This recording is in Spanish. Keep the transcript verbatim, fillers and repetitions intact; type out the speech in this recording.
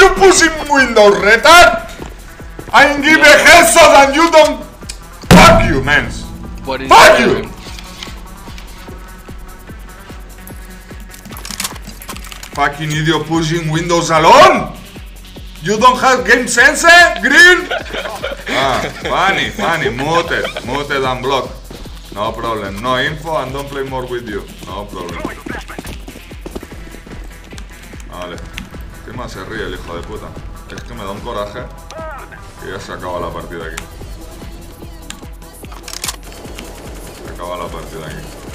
you pushing window, retard? I'm giving headshots and you don't. Fuck you, man. What is Fuck you! Doing? Fucking idiot pushing windows alone? You don't have game sense, Green? Ah, funny, funny, muted, muted and blocked. No problem, no info and don't play more with you. No problem. Vale. ¿Qué más se ríe el hijo de puta? Es que me da un coraje que ya se acaba la partida aquí. Se acaba la partida aquí.